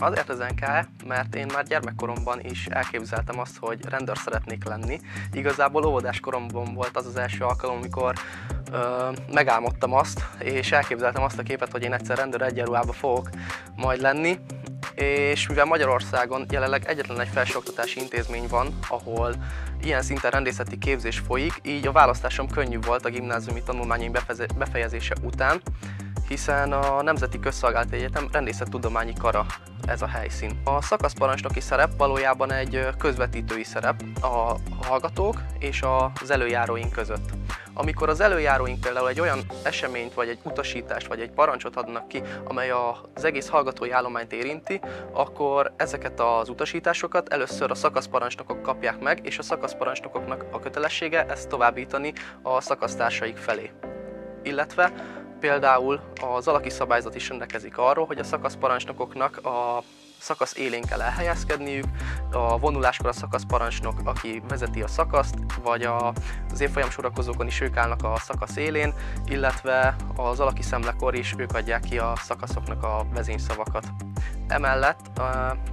Azért az NKE, mert én már gyermekkoromban is elképzeltem azt, hogy rendőr szeretnék lenni. Igazából óvodás koromban volt az az első alkalom, amikor megálmodtam azt, és elképzeltem azt a képet, hogy én egyszer rendőr egyenruhába fogok majd lenni. És mivel Magyarországon jelenleg egyetlen egy felsőoktatási intézmény van, ahol ilyen szinten rendészeti képzés folyik, így a választásom könnyű volt a gimnáziumi tanulmányaim befejezése után, hiszen a Nemzeti Közszolgálati Egyetem Rendészettudományi Kara ez a helyszín. A szakaszparancsnoki szerep valójában egy közvetítői szerep a hallgatók és az előjáróink között. Amikor az előjáróink például egy olyan eseményt, vagy egy utasítást, vagy egy parancsot adnak ki, amely az egész hallgatói állományt érinti, akkor ezeket az utasításokat először a szakaszparancsnokok kapják meg, és a szakaszparancsnokoknak a kötelessége ezt továbbítani a szakasztársaik felé. Illetve például az alaki szabályzat is rendelkezik arról, hogy a szakaszparancsnokoknak a szakasz élén kell elhelyezkedniük, a vonuláskor a szakaszparancsnok, aki vezeti a szakaszt, vagy az évfolyam sorakozókon is ők állnak a szakasz élén, illetve az alaki szemlekor is ők adják ki a szakaszoknak a vezényszavakat. Emellett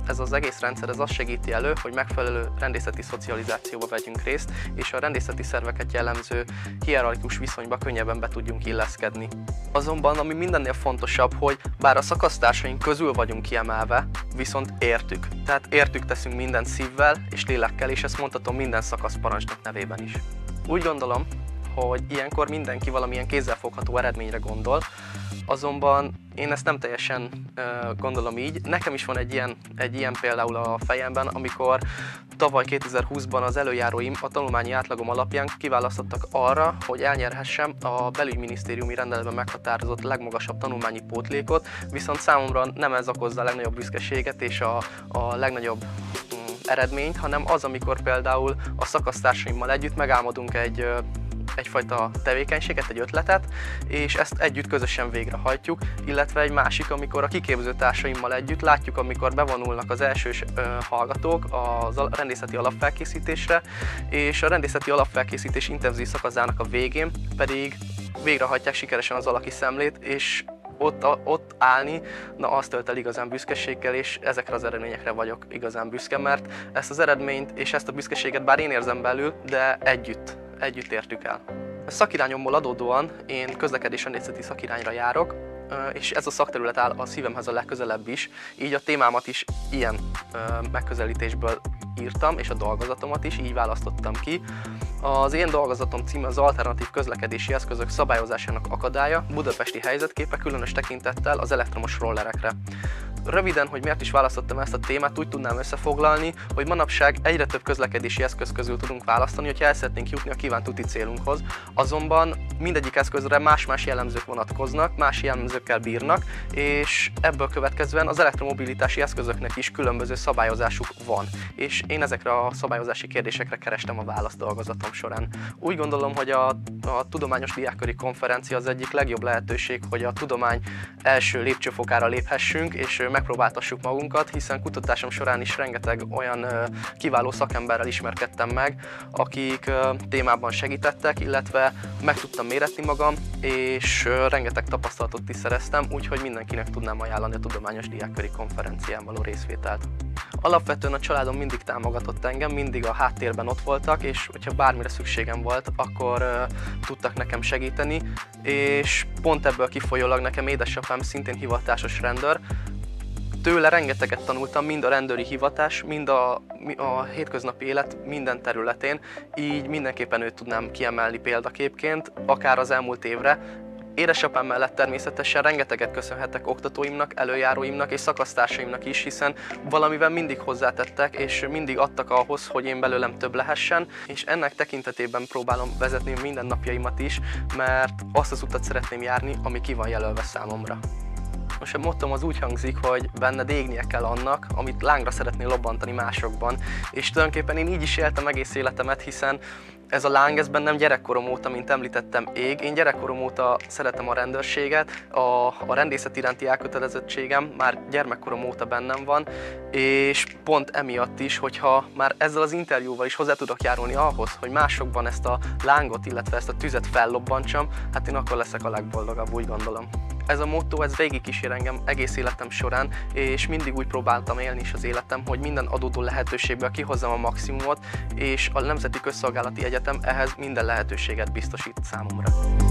ez az egész rendszer az azt segíti elő, hogy megfelelő rendészeti szocializációba vegyünk részt, és a rendészeti szerveket jellemző hierarchikus viszonyba könnyebben be tudjunk illeszkedni. Azonban ami mindennél fontosabb, hogy bár a szakasztársaink közül vagyunk kiemelve, viszont értük. Tehát értük teszünk mindent szívvel és lélekkel, és ezt mondhatom minden szakaszparancsnok nevében is. Úgy gondolom, hogy ilyenkor mindenki valamilyen kézzelfogható eredményre gondol, azonban én ezt nem teljesen gondolom így. Nekem is van egy ilyen például a fejemben, amikor tavaly 2020-ban az előjáróim a tanulmányi átlagom alapján kiválasztottak arra, hogy elnyerhessem a belügyminisztériumi rendeletben meghatározott legmagasabb tanulmányi pótlékot, viszont számomra nem ez okozza a legnagyobb büszkeséget és a legnagyobb eredményt, hanem az, amikor például a szakasztársaimmal együtt megálmodunk egyfajta tevékenységet, egy ötletet, és ezt együtt közösen végrehajtjuk, illetve egy másik, amikor a kiképző társaimmal együtt látjuk, amikor bevonulnak az elsős hallgatók a rendészeti alapfelkészítésre, és a rendészeti alapfelkészítés intenzív szakaszának a végén pedig végrehajtják sikeresen az alaki szemlét, és ott állni, na azt tölt el igazán büszkeséggel, és ezekre az eredményekre vagyok igazán büszke, mert ezt az eredményt és ezt a büszkeséget bár én érzem belül, de együtt értük el. A szakirányomból adódóan én közlekedésrendészeti szakirányra járok, és ez a szakterület áll a szívemhez a legközelebb is, így a témámat is ilyen megközelítésből írtam, és a dolgozatomat is így választottam ki. Az én dolgozatom címe az alternatív közlekedési eszközök szabályozásának akadálya, budapesti helyzetképe különös tekintettel az elektromos rollerekre. Röviden, hogy miért is választottam ezt a témát, úgy tudnám összefoglalni, hogy manapság egyre több közlekedési eszköz közül tudunk választani, hogyha el szeretnénk jutni a kívánt úti célunkhoz. Azonban mindegyik eszközre más-más jellemzők vonatkoznak, más jellemzőkkel bírnak, és ebből következően az elektromobilitási eszközöknek is különböző szabályozásuk van. És én ezekre a szabályozási kérdésekre kerestem a választ dolgozatom során. Úgy gondolom, hogy a tudományos diákköri konferencia az egyik legjobb lehetőség, hogy a tudomány első lépcsőfokára léphessünk, és megpróbáltassuk magunkat, hiszen kutatásom során is rengeteg olyan kiváló szakemberrel ismerkedtem meg, akik témában segítettek, illetve meg tudtam méretni magam, és rengeteg tapasztalatot is szereztem, úgyhogy mindenkinek tudnám ajánlani a tudományos diákköri konferencián való részvételt. Alapvetően a családom mindig támogatott engem, mindig a háttérben ott voltak, és hogyha bármire szükségem volt, akkor tudtak nekem segíteni, és pont ebből kifolyólag nekem édesapám szintén hivatásos rendőr. Tőle rengeteget tanultam, mind a rendőri hivatás, mind a hétköznapi élet minden területén, így mindenképpen őt tudnám kiemelni példaképként, akár az elmúlt évre. Édesapám mellett természetesen rengeteget köszönhetek oktatóimnak, előjáróimnak és szakasztársaimnak is, hiszen valamivel mindig hozzátettek és mindig adtak ahhoz, hogy én belőlem több lehessen, és ennek tekintetében próbálom vezetni mindennapjaimat is, mert azt az utat szeretném járni, ami ki van jelölve számomra. Most a mottom az úgy hangzik, hogy benned égnie kell annak, amit lángra szeretnél lobbantani másokban. És tulajdonképpen én így is éltem egész életemet, hiszen ez a láng ez bennem gyerekkorom óta, mint említettem, ég. Én gyerekkorom óta szeretem a rendőrséget, a rendészet iránti elkötelezettségem már gyermekkorom óta bennem van, és pont emiatt is, hogyha már ezzel az interjúval is hozzá tudok járulni ahhoz, hogy másokban ezt a lángot, illetve ezt a tüzet fellobbantsam, hát én akkor leszek a legboldogabb, úgy gondolom. Ez a motto, ez végigkísér engem egész életem során, és mindig úgy próbáltam élni is az életem, hogy minden adódó lehetőségből kihozzam a maximumot, és a Nemzeti Közszolgálati Egyetem ehhez minden lehetőséget biztosít számomra.